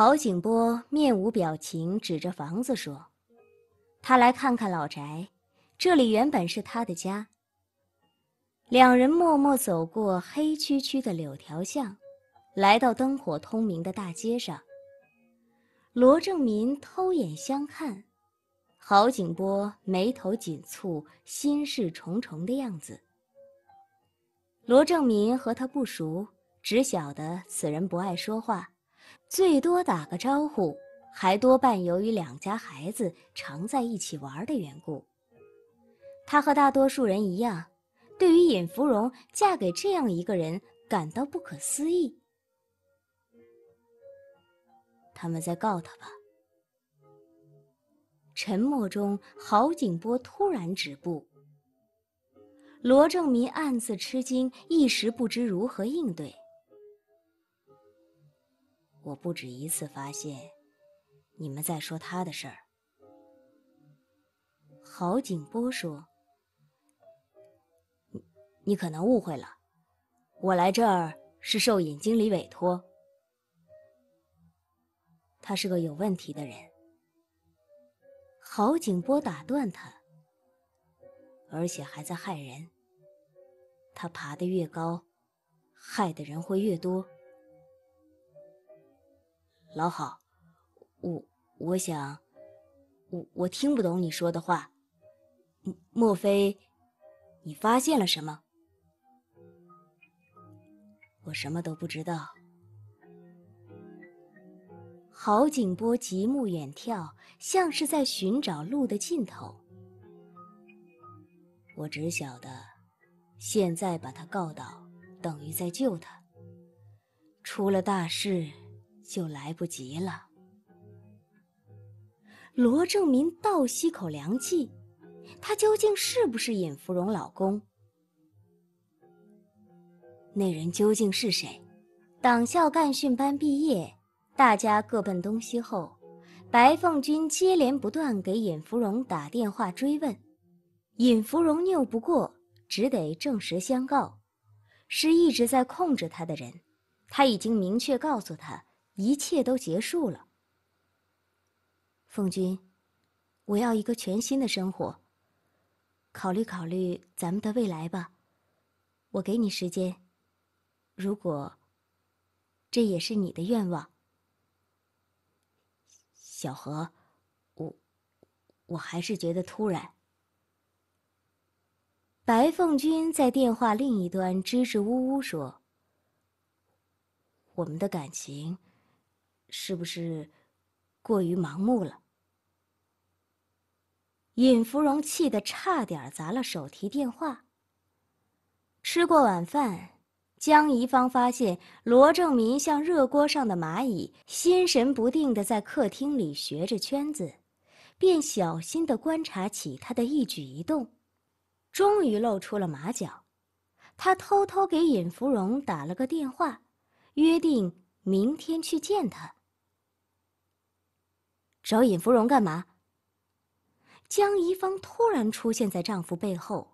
郝景波面无表情，指着房子说：“他来看看老宅，这里原本是他的家。”两人默默走过黑黢黢的柳条巷，来到灯火通明的大街上。罗正民偷眼相看，郝景波眉头紧蹙，心事重重的样子。罗正民和他不熟，只晓得此人不爱说话，最多打个招呼，还多半由于两家孩子常在一起玩的缘故。他和大多数人一样，对于尹芙蓉嫁给这样一个人感到不可思议。他们在告他吧。沉默中，郝景波突然止步。罗正民暗自吃惊，一时不知如何应对。我不止一次发现，你们在说他的事儿。郝景波说：“你可能误会了，我来这儿是受尹经理委托。他是个有问题的人。”郝景波打断他：“而且还在害人。他爬得越高，害的人会越多。”老郝，我想，我听不懂你说的话。莫非你发现了什么？我什么都不知道。郝景波极目远眺，像是在寻找路的尽头。我只晓得，现在把他告倒，等于在救他。出了大事，就来不及了。罗正民倒吸口凉气，他究竟是不是尹芙蓉老公？那人究竟是谁？党校干训班毕业，大家各奔东西后，白凤君接连不断给尹芙蓉打电话追问，尹芙蓉拗不过，只得正实相告，是一直在控制他的人，他已经明确告诉他，一切都结束了。凤君，我要一个全新的生活，考虑考虑咱们的未来吧，我给你时间，如果这也是你的愿望。小何，我还是觉得突然。白凤君在电话另一端支支吾吾说：“我们的感情是不是过于盲目了？”尹芙蓉气得差点砸了手提电话。吃过晚饭，江宜芳发现罗正民像热锅上的蚂蚁，心神不定地在客厅里学着圈子，便小心地观察起他的一举一动，终于露出了马脚。他偷偷给尹芙蓉打了个电话，约定明天去见他。找尹芙蓉干嘛？江宜芳突然出现在丈夫背后。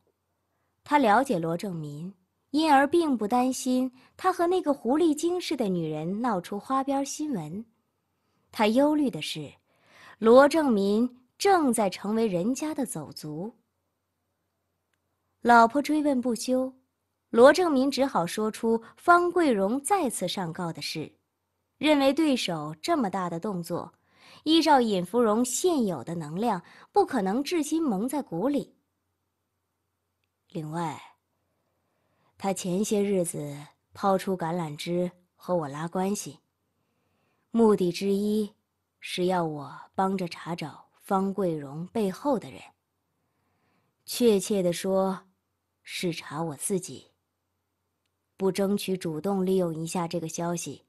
她了解罗正民，因而并不担心他和那个狐狸精似的女人闹出花边新闻。她忧虑的是，罗正民正在成为人家的走卒。老婆追问不休，罗正民只好说出方桂荣再次上告的事，认为对手这么大的动作，依照尹芙蓉现有的能量，不可能至今蒙在鼓里。另外，他前些日子抛出橄榄枝和我拉关系，目的之一是要我帮着查找方桂荣背后的人，确切地说是查我自己。不争取主动利用一下这个消息，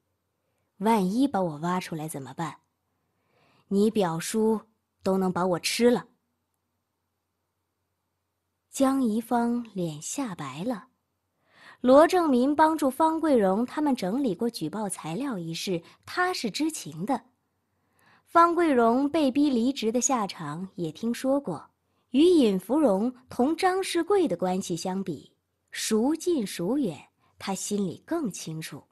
万一把我挖出来怎么办？你表叔都能把我吃了。江宜芳脸吓白了。罗正民帮助方桂荣他们整理过举报材料一事，他是知情的。方桂荣被逼离职的下场也听说过，与尹芙蓉同张世贵的关系相比，孰近孰远，他心里更清楚。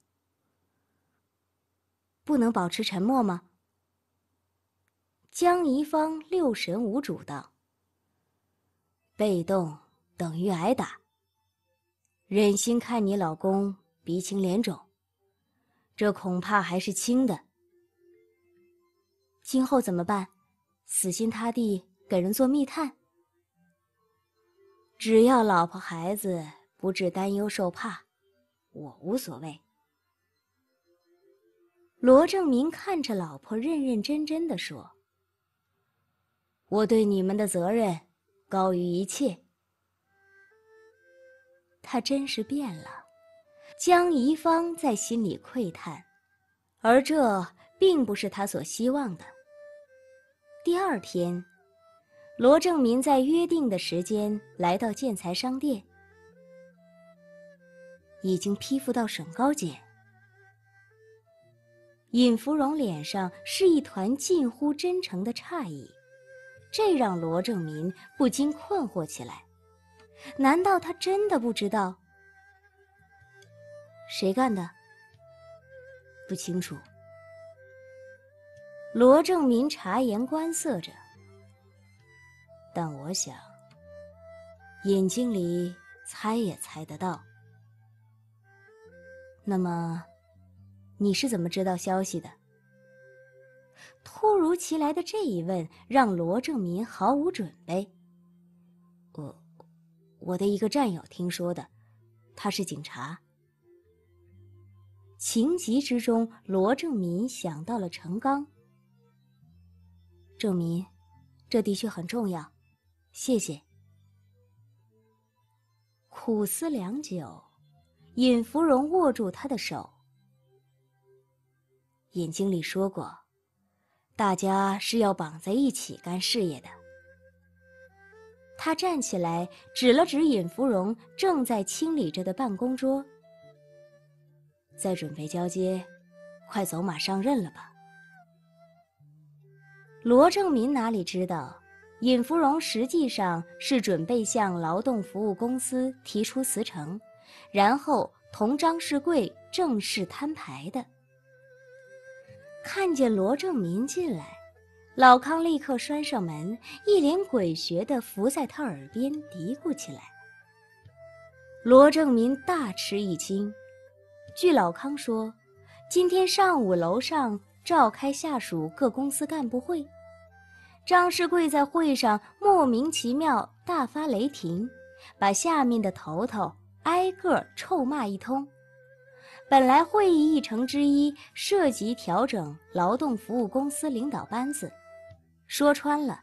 不能保持沉默吗？江宜芳六神无主道：“被动等于挨打，忍心看你老公鼻青脸肿，这恐怕还是轻的。今后怎么办？死心塌地给人做密探？只要老婆孩子不致担忧受怕，我无所谓。”罗正明看着老婆，认认真真地说：“我对你们的责任高于一切。”他真是变了，江宜芳在心里喟叹，而这并不是他所希望的。第二天，罗正明在约定的时间来到建材商店，已经批复到沈高姐。尹芙蓉脸上是一团近乎真诚的诧异，这让罗正民不禁困惑起来。难道他真的不知道？谁干的？不清楚。罗正民察言观色着，但我想，尹经理猜也猜得到。那么你是怎么知道消息的？突如其来的这一问让罗正民毫无准备。我的一个战友听说的，他是警察。情急之中，罗正民想到了程刚。正民，这的确很重要，谢谢。苦思良久，尹芙蓉握住他的手。尹经理说过，大家是要绑在一起干事业的。他站起来，指了指尹芙蓉正在清理着的办公桌。在准备交接，快走马上任了吧。罗正民哪里知道，尹芙蓉实际上是准备向劳动服务公司提出辞呈，然后同张世贵正式摊牌的。看见罗正民进来，老康立刻拴上门，一脸鬼谲地伏在他耳边嘀咕起来。罗正民大吃一惊。据老康说，今天上午楼上召开下属各公司干部会，张世贵在会上莫名其妙大发雷霆，把下面的头头挨个臭骂一通。本来会议议程之一涉及调整劳动服务公司领导班子，说穿了，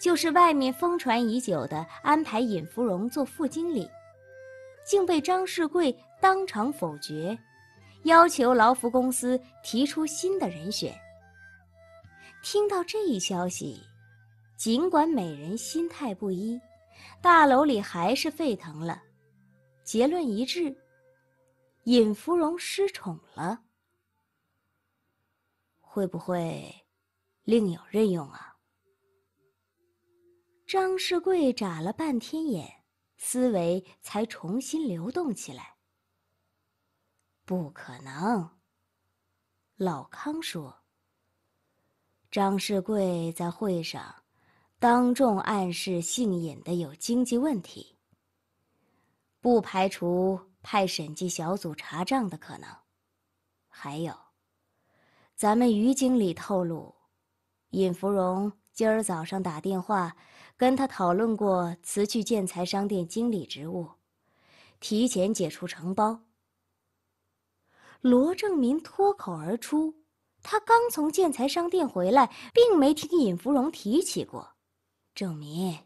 就是外面疯传已久的安排尹芙蓉做副经理，竟被张世贵当场否决，要求劳服公司提出新的人选。听到这一消息，尽管每人心态不一，大楼里还是沸腾了，结论一致。尹芙蓉失宠了，会不会另有任用啊？张世贵眨了半天眼，思维才重新流动起来。不可能。老康说，张世贵在会上当众暗示姓尹的有经济问题，不排除派审计小组查账的可能。还有，咱们于经理透露，尹芙蓉今儿早上打电话跟他讨论过辞去建材商店经理职务，提前解除承包。罗正民脱口而出，他刚从建材商店回来，并没听尹芙蓉提起过。正民，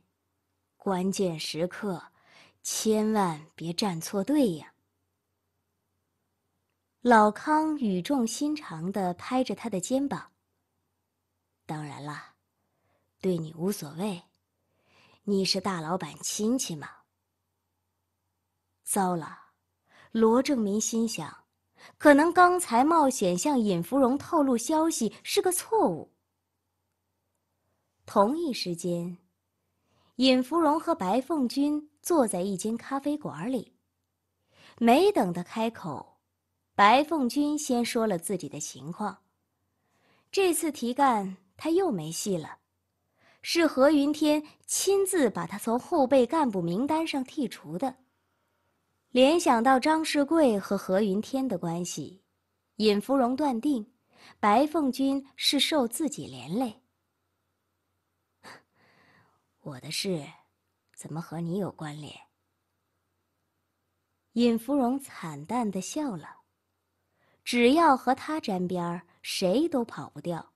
关键时刻千万别站错队呀。老康语重心长地拍着他的肩膀。当然啦，对你无所谓，你是大老板亲戚嘛。糟了，罗正民心想，可能刚才冒险向尹芙蓉透露消息是个错误。同一时间，尹芙蓉和白凤君坐在一间咖啡馆里，没等他开口，白凤君先说了自己的情况，这次题干他又没戏了，是何云天亲自把他从后备干部名单上剔除的。联想到张世贵和何云天的关系，尹芙蓉断定，白凤君是受自己连累。我的事，怎么和你有关联？ 尹芙蓉惨淡地笑了，只要和他沾边，谁都跑不掉。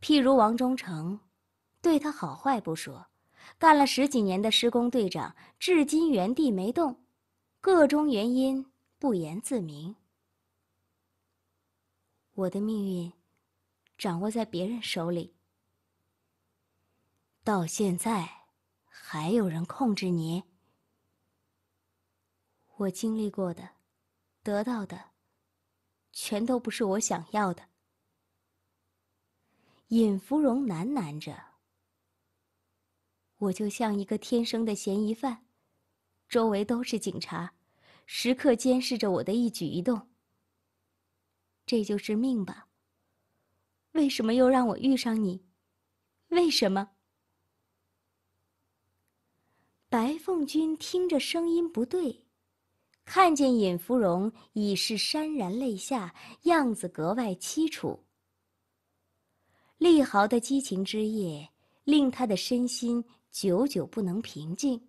譬如王忠诚，对他好坏不说，干了10几年的施工队长，至今原地没动，各种原因不言自明。我的命运掌握在别人手里，到现在还有人控制你？ 我经历过的，得到的，全都不是我想要的。尹芙蓉喃喃着。我就像一个天生的嫌疑犯，周围都是警察，时刻监视着我的一举一动。这就是命吧？为什么又让我遇上你？为什么？白凤君听着声音不对。 看见尹芙蓉已是潸然泪下，样子格外凄楚。丽豪的激情之夜令他的身心久久不能平静，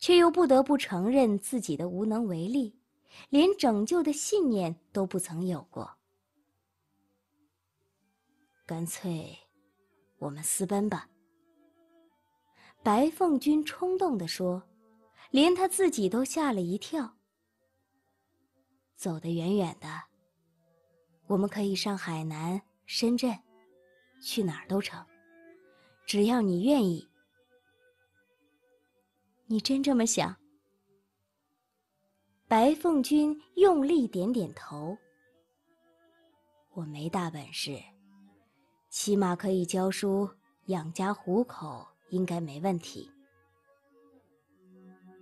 却又不得不承认自己的无能为力，连拯救的信念都不曾有过。干脆，我们私奔吧。白凤君冲动地说，连他自己都吓了一跳。 走得远远的，我们可以上海南、深圳，去哪儿都成，只要你愿意。你真这么想？白凤君用力点点头。我没大本事，起码可以教书养家糊口，应该没问题。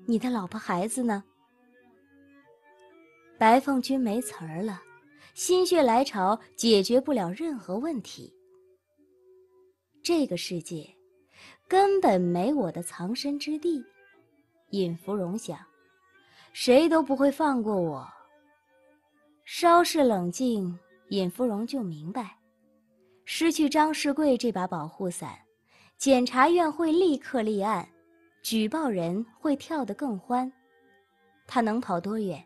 你的老婆孩子呢？ 白凤君没词儿了，心血来潮，解决不了任何问题。这个世界根本没我的藏身之地。尹芙蓉想，谁都不会放过我。稍事冷静，尹芙蓉就明白，失去张世贵这把保护伞，检察院会立刻立案，举报人会跳得更欢。他能跑多远？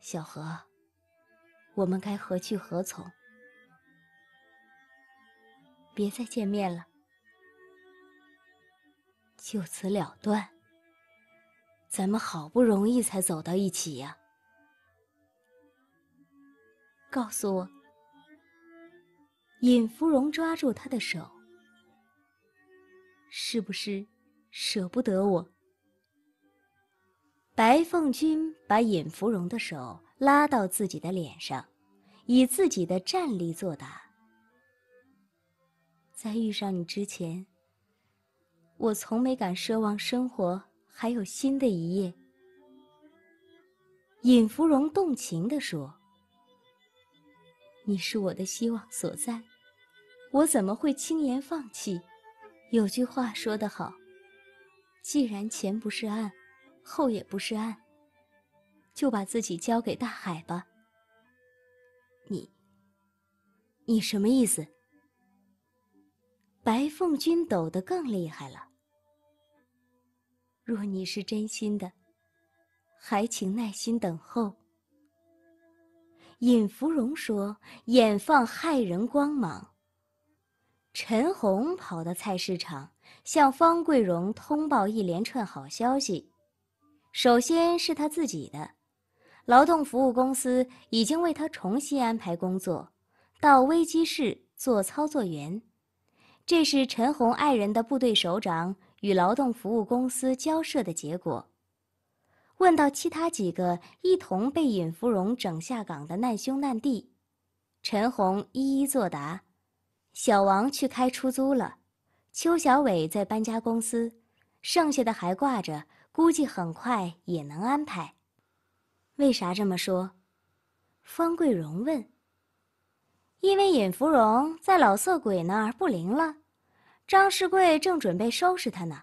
小何，我们该何去何从？别再见面了，就此了断。咱们好不容易才走到一起呀！告诉我。尹芙蓉抓住他的手，是不是舍不得我？ 白凤君把尹芙蓉的手拉到自己的脸上，以自己的战力作答。在遇上你之前，我从没敢奢望生活还有新的一页。尹芙蓉动情地说：“你是我的希望所在，我怎么会轻言放弃？有句话说得好，既然前不是岸。” 后也不是岸，就把自己交给大海吧。你什么意思？白凤君抖得更厉害了。若你是真心的，还请耐心等候。尹芙蓉说，眼放骇人光芒。陈红跑到菜市场，向方桂荣通报一连串好消息。 首先是他自己的，劳动服务公司已经为他重新安排工作，到危机室做操作员。这是陈红爱人的部队首长与劳动服务公司交涉的结果。问到其他几个一同被尹芙蓉整下岗的难兄难弟，陈红一一作答。小王去开出租了，邱小伟在搬家公司，剩下的还挂着。 估计很快也能安排。为啥这么说？方桂荣问。因为尹芙蓉在老色鬼那儿不灵了，张世贵正准备收拾他呢。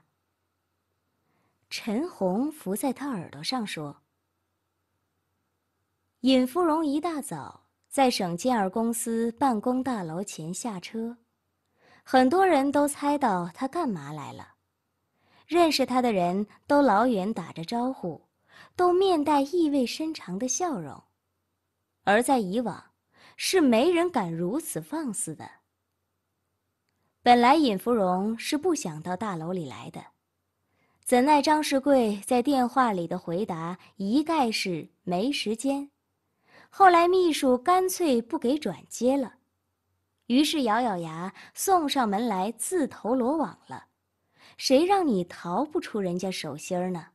陈红伏在他耳朵上说：“尹芙蓉一大早在省健儿公司办公大楼前下车，很多人都猜到他干嘛来了，认识他的人都老远打着招呼，都面带意味深长的笑容，而在以往。”是没人敢如此放肆的。本来尹芙蓉是不想到大楼里来的，怎奈张世贵在电话里的回答一概是没时间，后来秘书干脆不给转接了，于是咬咬牙送上门来自投罗网了，谁让你逃不出人家手心呢？